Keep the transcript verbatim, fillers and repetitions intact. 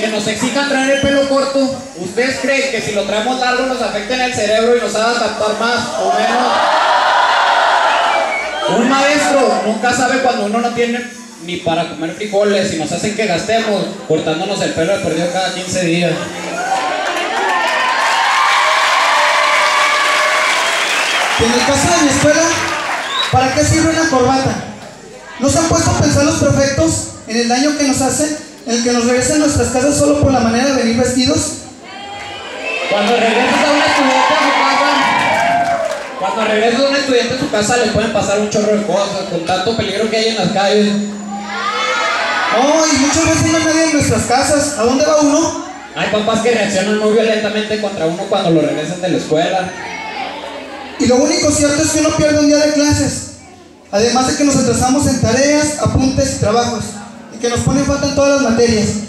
Que nos exijan traer el pelo corto. ¿Ustedes creen que si lo traemos largo nos afecta en el cerebro y nos haga tapar más o menos? Un maestro nunca sabe cuando uno no tiene ni para comer frijoles y nos hacen que gastemos cortándonos el pelo de perdido cada quince días. En el caso de mi escuela, ¿para qué sirve una corbata? ¿No se han puesto a pensar los prefectos en el daño que nos hacen? ¿El que nos regresa a nuestras casas solo por la manera de venir vestidos? Cuando regresas a un estudiante a su casa, cuando regresas a un estudiante a su casa le pueden pasar un chorro de cosas, con tanto peligro que hay en las calles. Oh, y muchas veces no nadie en nuestras casas. ¿A dónde va uno? Hay papás que reaccionan muy violentamente contra uno cuando lo regresan de la escuela. Y lo único cierto es que uno pierde un día de clases, además de que nos atrasamos en tareas, apuntes y trabajos, que nos ponen falta en todas las materias.